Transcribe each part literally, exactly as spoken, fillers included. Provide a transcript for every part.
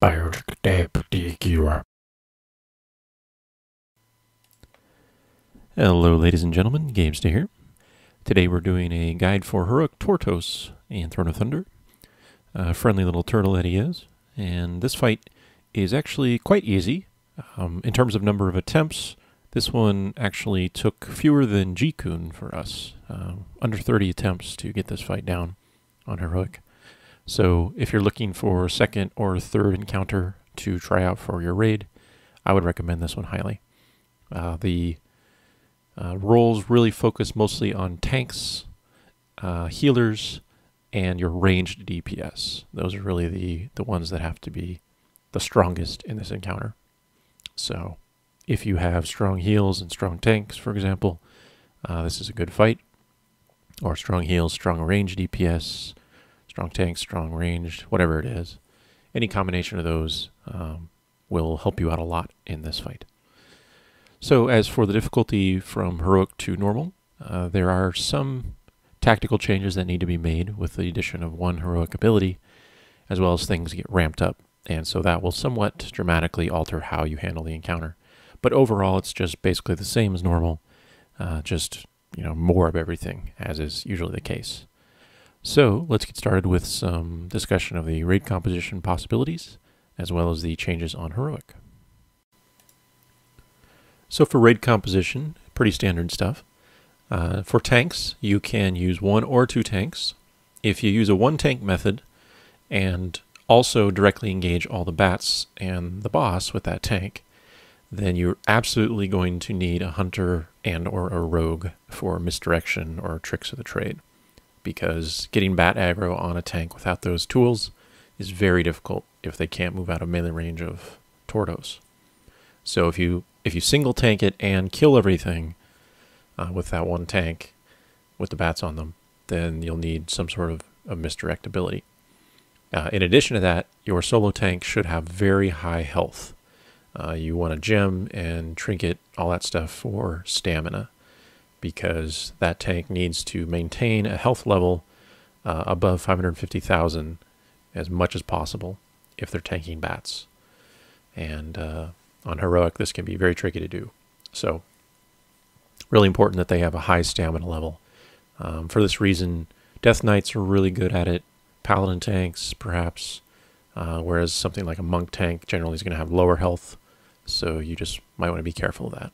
Hello ladies and gentlemen, Gabestah here. Today we're doing a guide for Heroic Tortos in Throne of Thunder. A friendly little turtle that he is. And this fight is actually quite easy. Um, in terms of number of attempts, this one actually took fewer than G-kun for us. Uh, under thirty attempts to get this fight down on Heroic. So if you're looking for a second or third encounter to try out for your raid, I would recommend this one highly. Uh, the uh, roles really focus mostly on tanks, uh, healers, and your ranged D P S. Those are really the, the ones that have to be the strongest in this encounter. So if you have strong heals and strong tanks, for example, uh, this is a good fight. Or strong heals, strong ranged D P S, strong tank, strong ranged, whatever it is. Any combination of those um, will help you out a lot in this fight. So as for the difficulty from Heroic to Normal, uh, there are some tactical changes that need to be made with the addition of one Heroic ability, as well as things get ramped up. And so that will somewhat dramatically alter how you handle the encounter. But overall, it's just basically the same as Normal, uh, just you know more of everything, as is usually the case. So let's get started with some discussion of the raid composition possibilities, as well as the changes on Heroic. So for raid composition, pretty standard stuff. Uh, for tanks, you can use one or two tanks. If you use a one tank method, and also directly engage all the bats and the boss with that tank, then you're absolutely going to need a hunter and or a rogue for misdirection or tricks of the trade, because getting bat aggro on a tank without those tools is very difficult if they can't move out of melee range of Tortos. So if you if you single tank it and kill everything uh, with that one tank with the bats on them, then you'll need some sort of, of misdirect ability. Uh, in addition to that, your solo tank should have very high health. Uh, you want a gem and trinket, all that stuff for stamina, because that tank needs to maintain a health level uh, above five hundred fifty thousand as much as possible if they're tanking bats. And uh, on Heroic, this can be very tricky to do. So really important that they have a high stamina level. Um, for this reason, Death Knights are really good at it, Paladin tanks perhaps, uh, whereas something like a Monk tank generally is going to have lower health, so you just might want to be careful of that.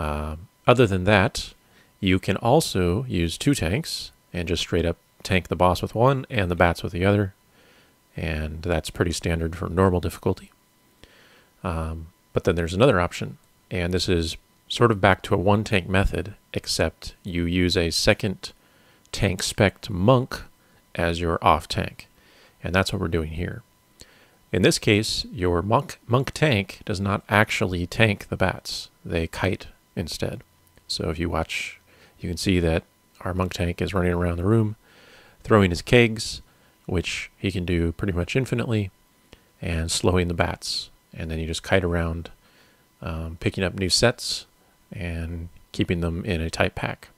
Uh, Other than that, you can also use two tanks and just straight up tank the boss with one and the bats with the other. And that's pretty standard for normal difficulty. Um, but then there's another option, and this is sort of back to a one tank method, except you use a second tank spec monk as your off tank. And that's what we're doing here. In this case, your monk, monk tank does not actually tank the bats. They kite instead. So if you watch, you can see that our monk tank is running around the room, throwing his kegs, which he can do pretty much infinitely, and slowing the bats. And then you just kite around, um, picking up new sets and keeping them in a tight pack.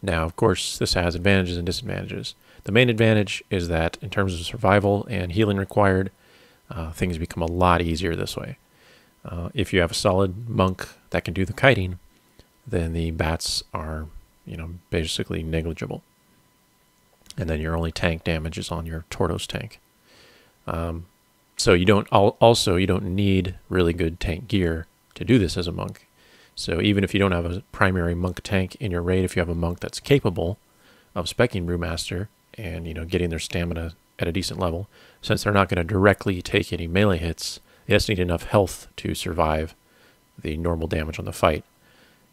Now, of course, this has advantages and disadvantages. The main advantage is that in terms of survival and healing required, uh, things become a lot easier this way. Uh, if you have a solid monk that can do the kiting, then the bats are, you know, basically negligible. And then your only tank damage is on your Tortos tank. Um, so you don't al also you don't need really good tank gear to do this as a monk. So even if you don't have a primary monk tank in your raid, if you have a monk that's capable of specking Brewmaster and you know getting their stamina at a decent level, since they're not going to directly take any melee hits, they just need enough health to survive the normal damage on the fight.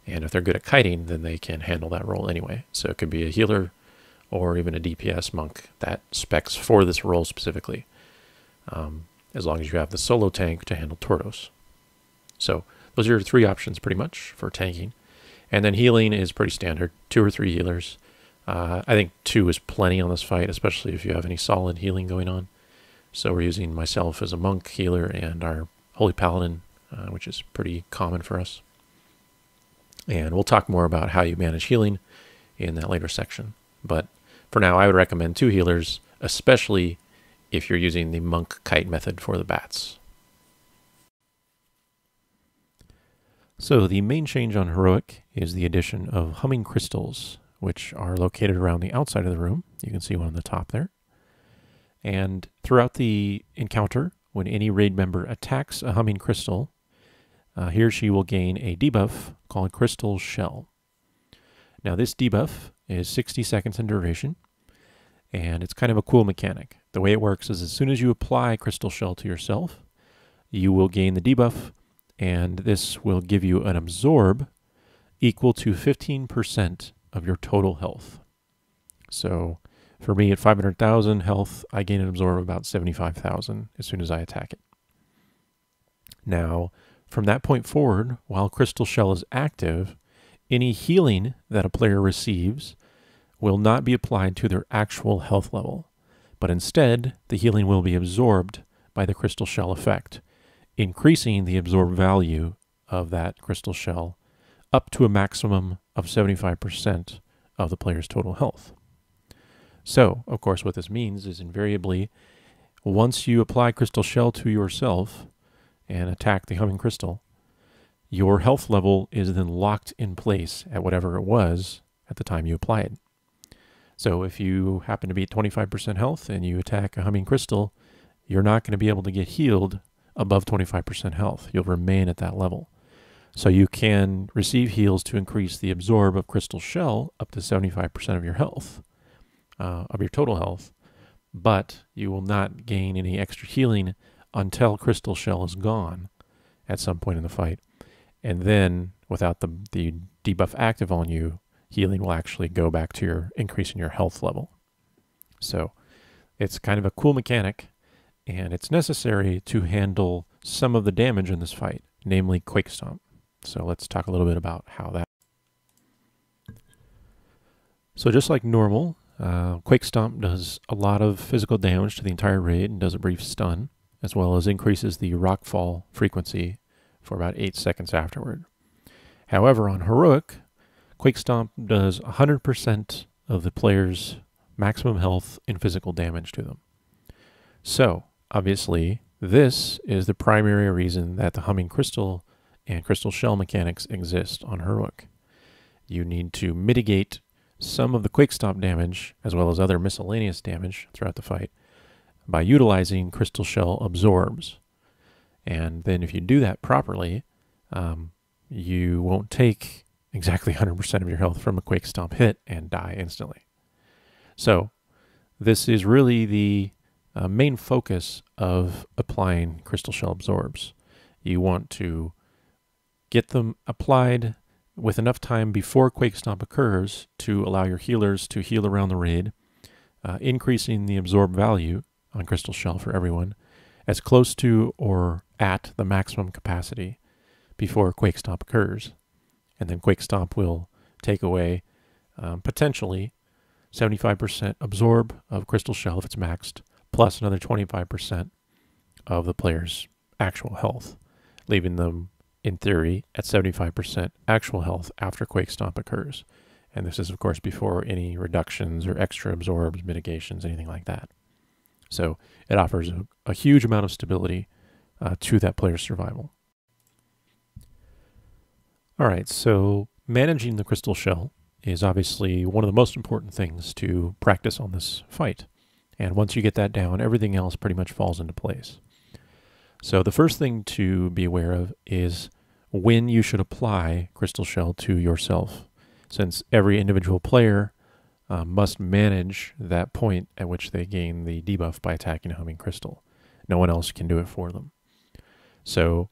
And if they're good at kiting, then they can handle that role anyway. So it could be a healer or even a D P S monk that specs for this role specifically, um, as long as you have the solo tank to handle Tortos. So those are your three options pretty much for tanking. And then healing is pretty standard, two or three healers. Uh, I think two is plenty on this fight, especially if you have any solid healing going on. So we're using myself as a monk healer and our Holy Paladin, uh, which is pretty common for us. And we'll talk more about how you manage healing in that later section. But for now, I would recommend two healers, especially if you're using the monk kite method for the bats. So the main change on Heroic is the addition of Humming Crystals, which are located around the outside of the room. You can see one on the top there. And throughout the encounter, when any raid member attacks a Humming Crystal, uh, he or she will gain a debuff called Crystal Shell. Now this debuff is sixty seconds in duration, and it's kind of a cool mechanic. The way it works is as soon as you apply Crystal Shell to yourself, you will gain the debuff, and this will give you an absorb equal to fifteen percent of your total health. So for me at five hundred thousand health, I gain an absorb of about seventy-five thousand as soon as I attack it. Now, from that point forward, while Crystal Shell is active, any healing that a player receives will not be applied to their actual health level, but instead the healing will be absorbed by the Crystal Shell effect, increasing the absorb value of that Crystal Shell up to a maximum of seventy-five percent of the player's total health. So, of course, what this means is invariably, once you apply Crystal Shell to yourself and attack the Humming Crystal, your health level is then locked in place at whatever it was at the time you apply it. So if you happen to be at twenty-five percent health and you attack a Humming Crystal, you're not going to be able to get healed above twenty-five percent health. You'll remain at that level. So you can receive heals to increase the absorb of Crystal Shell up to seventy-five percent of your health, uh, of your total health, but you will not gain any extra healing until Crystal Shell is gone at some point in the fight. And then, without the, the debuff active on you, healing will actually go back to your increase in your health level. So it's kind of a cool mechanic, and it's necessary to handle some of the damage in this fight, namely Quake Stomp. So let's talk a little bit about how that. So just like normal, uh, Quake Stomp does a lot of physical damage to the entire raid and does a brief stun, as well as increases the rockfall frequency for about eight seconds afterward. However, on Heroic, Quake Stomp does one hundred percent of the player's maximum health and physical damage to them. So, obviously, this is the primary reason that the Humming Crystal and Crystal Shell mechanics exist on Heroic. You need to mitigate some of the Quake Stomp damage, as well as other miscellaneous damage throughout the fight, by utilizing Crystal Shell absorbs. And then if you do that properly, um, you won't take exactly one hundred percent of your health from a Quake Stomp hit and die instantly. So this is really the uh, main focus of applying Crystal Shell absorbs. You want to get them applied with enough time before Quake Stomp occurs to allow your healers to heal around the raid, uh, increasing the absorb value on Crystal Shell for everyone as close to or at the maximum capacity before Quake Stomp occurs. And then Quake Stomp will take away um, potentially seventy-five percent absorb of Crystal Shell if it's maxed, plus another twenty-five percent of the player's actual health, leaving them, in theory, at seventy-five percent actual health after Quake Stomp occurs. And this is, of course, before any reductions or extra absorbs, mitigations, anything like that. So it offers a, a huge amount of stability uh, to that player's survival. All right, so managing the Crystal Shell is obviously one of the most important things to practice on this fight. And once you get that down, everything else pretty much falls into place. So the first thing to be aware of is when you should apply Crystal Shell to yourself, since every individual player Uh, must manage that point at which they gain the debuff by attacking a Humming Crystal. No one else can do it for them. So,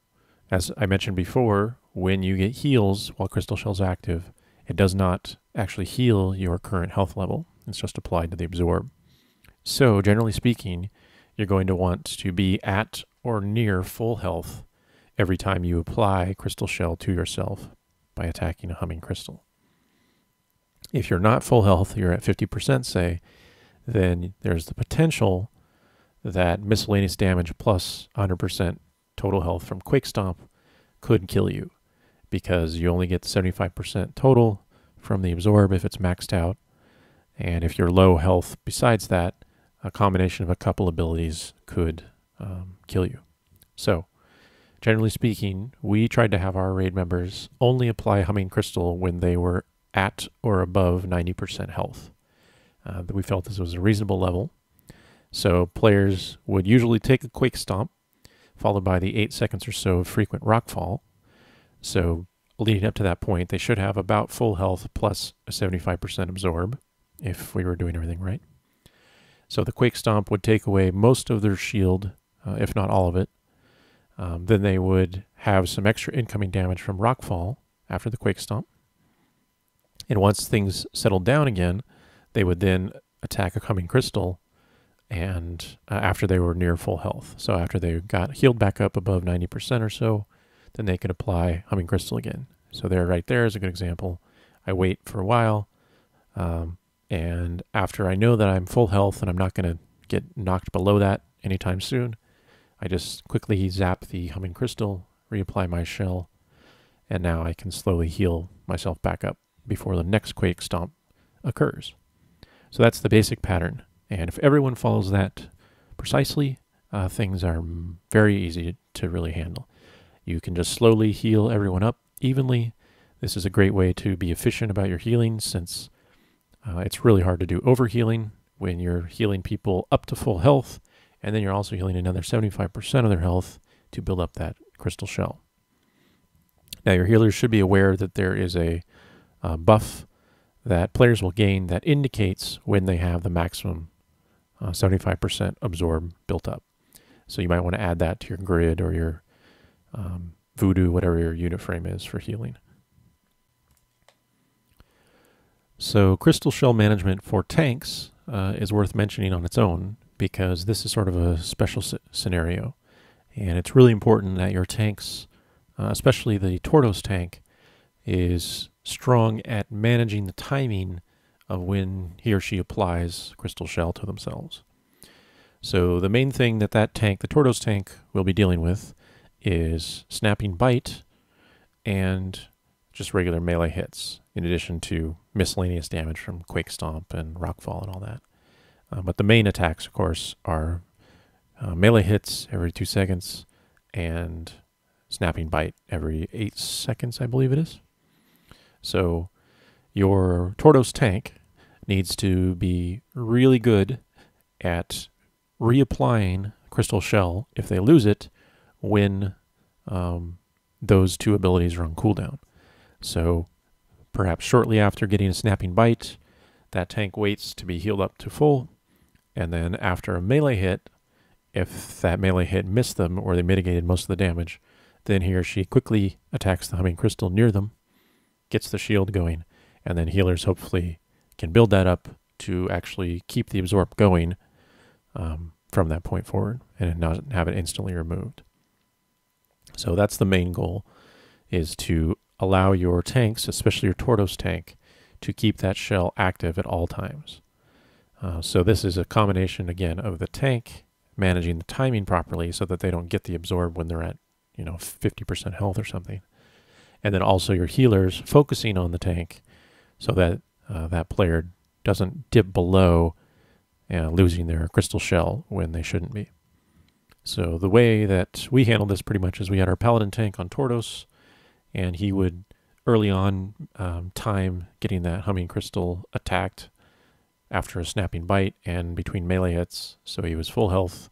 as I mentioned before, when you get heals while Crystal Shell's active, it does not actually heal your current health level. It's just applied to the absorb. So, generally speaking, you're going to want to be at or near full health every time you apply Crystal Shell to yourself by attacking a Humming Crystal. If you're not full health, you're at fifty percent, say, then there's the potential that miscellaneous damage plus one hundred percent total health from Quake Stomp could kill you, because you only get seventy-five percent total from the absorb if it's maxed out. And if you're low health besides that, a combination of a couple abilities could um, kill you. So, generally speaking, we tried to have our raid members only apply Humming Crystal when they were at or above ninety percent health. Uh, we felt this was a reasonable level. So players would usually take a Quake Stomp, followed by the eight seconds or so of frequent rockfall. So leading up to that point, they should have about full health plus a seventy-five percent absorb, if we were doing everything right. So the Quake Stomp would take away most of their shield, uh, if not all of it. Um, then they would have some extra incoming damage from rockfall after the Quake Stomp. And once things settled down again, they would then attack a Humming Crystal, and uh, after they were near full health. So after they got healed back up above ninety percent or so, then they could apply Humming Crystal again. So there, right there is a good example. I wait for a while, um, and after I know that I'm full health and I'm not going to get knocked below that anytime soon, I just quickly zap the Humming Crystal, reapply my shell, and now I can slowly heal myself back up before the next Quake Stomp occurs. So that's the basic pattern. And if everyone follows that precisely, uh, things are very easy to really handle. You can just slowly heal everyone up evenly. This is a great way to be efficient about your healing, since uh, it's really hard to do overhealing when you're healing people up to full health, and then you're also healing another seventy-five percent of their health to build up that crystal shell. Now your healers should be aware that there is a uh, buff that players will gain that indicates when they have the maximum Uh, seventy-five percent absorb built up. So you might want to add that to your grid or your um, voodoo, whatever your unit frame is for healing. So crystal shell management for tanks uh, is worth mentioning on its own, because this is sort of a special scenario. And it's really important that your tanks, uh, especially the Tortos tank, is strong at managing the timing of when he or she applies crystal shell to themselves. So the main thing that that tank, the Tortos tank, will be dealing with is Snapping Bite and just regular melee hits, in addition to miscellaneous damage from Quake Stomp and Rockfall and all that. Uh, but the main attacks, of course, are uh, melee hits every two seconds and Snapping Bite every eight seconds, I believe it is. So your Tortos tank needs to be really good at reapplying Crystal Shell if they lose it when um, those two abilities are on cooldown. So perhaps shortly after getting a Snapping Bite, that tank waits to be healed up to full, and then after a melee hit, if that melee hit missed them or they mitigated most of the damage, then he or she quickly attacks the Humming Crystal near them, gets the shield going, and then healers hopefully can build that up to actually keep the absorb going um, from that point forward and not have it instantly removed. So that's the main goal, is to allow your tanks, especially your Tortos tank, to keep that shell active at all times. Uh, so this is a combination, again, of the tank managing the timing properly so that they don't get the absorb when they're at, you know, fifty percent health or something. And then also your healers focusing on the tank so that uh, that player doesn't dip below uh, losing their crystal shell when they shouldn't be. So the way that we handled this pretty much is we had our paladin tank on Tortos, and he would early on um, time getting that Humming Crystal attacked after a Snapping Bite and between melee hits, so he was full health,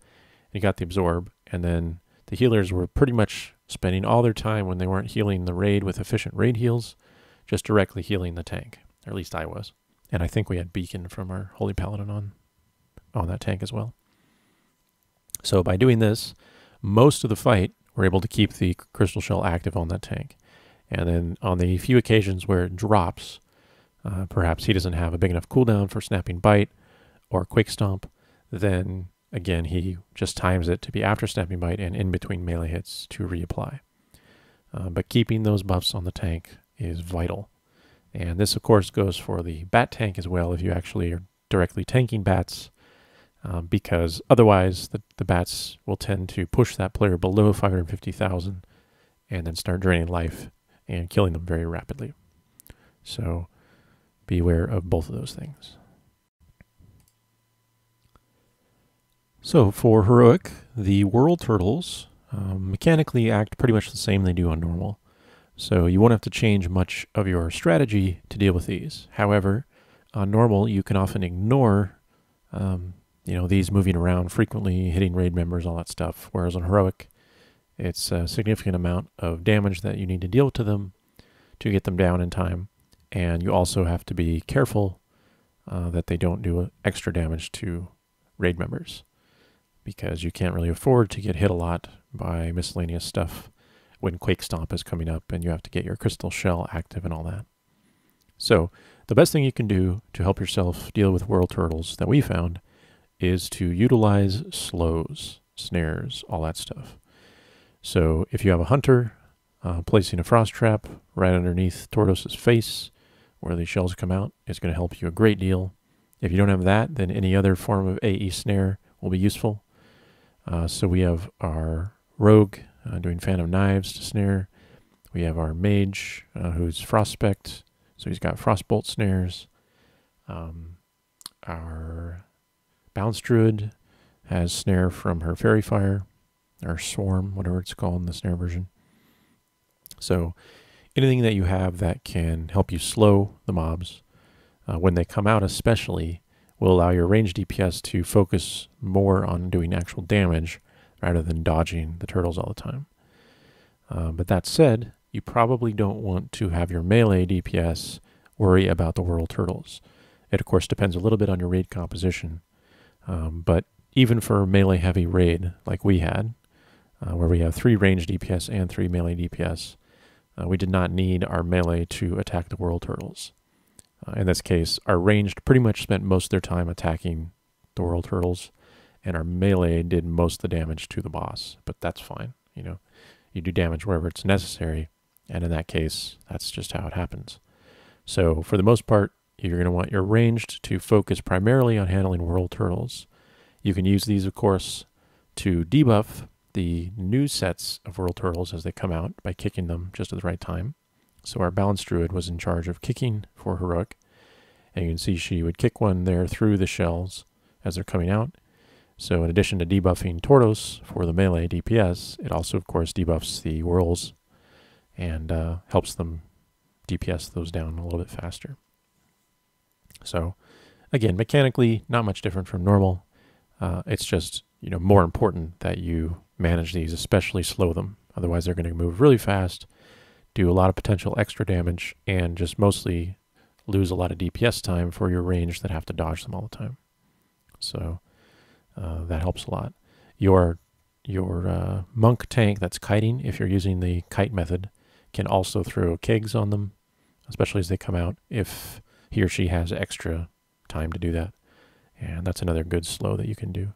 and he got the absorb, and then the healers were pretty much spending all their time when they weren't healing the raid with efficient raid heals, just directly healing the tank. Or at least I was. And I think we had Beacon from our Holy Paladin on, on that tank as well. So by doing this, most of the fight, we're able to keep the crystal shell active on that tank. And then on the few occasions where it drops, uh, perhaps he doesn't have a big enough cooldown for Snapping Bite or Quake Stomp, then again, he just times it to be after Snapping Bite and in between melee hits to reapply. Uh, but keeping those buffs on the tank is vital. And this, of course, goes for the bat tank as well, if you actually are directly tanking bats, um, because otherwise the, the bats will tend to push that player below five hundred fifty thousand and then start draining life and killing them very rapidly. So beware of both of those things. So for Heroic, the Whirl Turtles um, mechanically act pretty much the same they do on normal. So you won't have to change much of your strategy to deal with these. However, on normal you can often ignore um, you know, these moving around frequently, hitting raid members, all that stuff, whereas on Heroic it's a significant amount of damage that you need to deal to them to get them down in time, and you also have to be careful uh, that they don't do extra damage to raid members, because you can't really afford to get hit a lot by miscellaneous stuff when Quake Stomp is coming up and you have to get your Crystal Shell active and all that. So the best thing you can do to help yourself deal with Whirl Turtles that we found is to utilize slows, snares, all that stuff. So if you have a hunter, uh, placing a frost trap right underneath Tortos's face where the shells come out is going to help you a great deal. If you don't have that, then any other form of A E snare will be useful. Uh, so we have our rogue uh, doing Phantom Knives to snare. We have our mage uh, who's Frostspect, so he's got Frostbolt snares. Um, our Bounce Druid has snare from her Fairy Fire, or Swarm, whatever it's called in the snare version. So anything that you have that can help you slow the mobs, uh, when they come out especially, will allow your range D P S to focus more on doing actual damage rather than dodging the turtles all the time. Uh, but that said, you probably don't want to have your melee D P S worry about the Whirl Turtles. It, of course, depends a little bit on your raid composition, um, but even for a melee-heavy raid like we had, uh, where we have three range D P S and three melee D P S, uh, we did not need our melee to attack the Whirl Turtles. Uh, in this case, our ranged pretty much spent most of their time attacking the Whirl Turtles, and our melee did most of the damage to the boss, but that's fine. You know, you do damage wherever it's necessary, and in that case, that's just how it happens. So for the most part, you're going to want your ranged to focus primarily on handling Whirl Turtles. You can use these, of course, to debuff the new sets of Whirl Turtles as they come out by kicking them just at the right time. So our Balanced Druid was in charge of kicking for Heroic, and you can see she would kick one there through the shells as they're coming out. So in addition to debuffing Tortos for the melee D P S, it also, of course, debuffs the Whirls and uh, helps them D P S those down a little bit faster. So again, mechanically, not much different from normal. Uh, it's just, you know, more important that you manage these, especially slow them. Otherwise, they're going to move really fast, do a lot of potential extra damage, and just mostly lose a lot of D P S time for your range that have to dodge them all the time. So uh, that helps a lot. Your, your uh, monk tank that's kiting, if you're using the kite method, can also throw kegs on them, especially as they come out, if he or she has extra time to do that. And that's another good slow that you can do.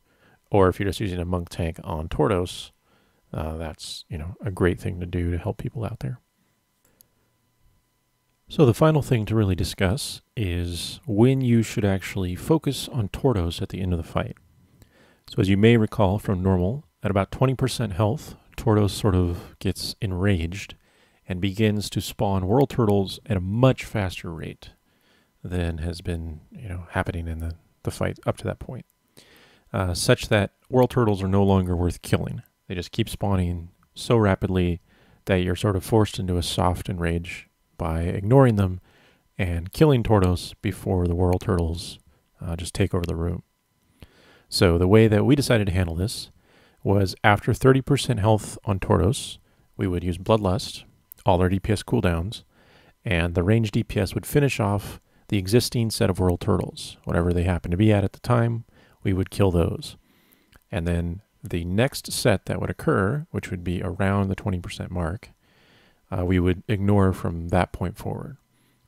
Or if you're just using a monk tank on Tortos, uh, that's, you know, a great thing to do to help people out there. So the final thing to really discuss is when you should actually focus on Tortos at the end of the fight. So as you may recall from normal, at about twenty percent health, Tortos sort of gets enraged and begins to spawn Whirl Turtles at a much faster rate than has been, you know, happening in the the fight up to that point, uh, such that Whirl Turtles are no longer worth killing. They just keep spawning so rapidly that you're sort of forced into a soft enrage by ignoring them and killing Tortos before the Whirl Turtles uh, just take over the room. So the way that we decided to handle this was after thirty percent health on Tortos, we would use Bloodlust, all their D P S cooldowns, and the range D P S would finish off the existing set of Whirl Turtles. Whatever they happen to be at at the time, we would kill those. And then the next set that would occur, which would be around the twenty percent mark, uh, we would ignore from that point forward.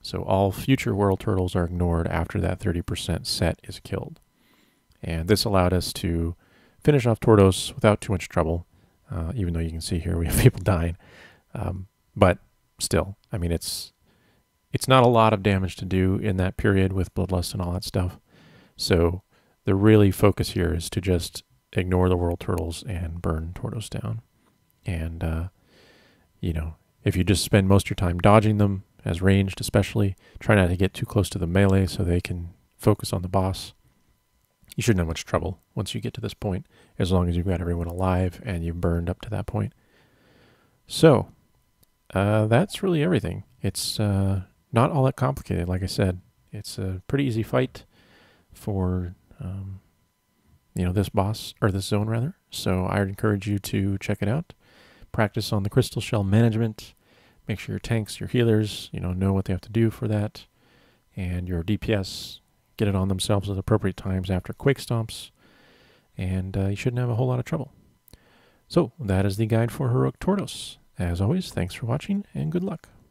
So all future Whirl Turtles are ignored after that thirty percent set is killed. And this allowed us to finish off Tortos without too much trouble, uh, even though you can see here we have people dying. Um, but still, I mean, it's It's not a lot of damage to do in that period with Bloodlust and all that stuff. So the really focus here is to just ignore the Whirl Turtles and burn Tortos down. And, uh, you know, if you just spend most of your time dodging them, as ranged especially, try not to get too close to the melee so they can focus on the boss. you shouldn't have much trouble once you get to this point, as long as you've got everyone alive and you've burned up to that point. So uh, that's really everything. It's uh, not all that complicated. Like I said, it's a pretty easy fight for um, you know, this boss, or this zone rather. So I would encourage you to check it out. Practice on the Crystal Shell management. Make sure your tanks, your healers, you know, know what they have to do for that. And your D P S, get it on themselves at appropriate times after Quake Stomps. And uh, you shouldn't have a whole lot of trouble. So that is the guide for Heroic Tortos. As always, thanks for watching and good luck.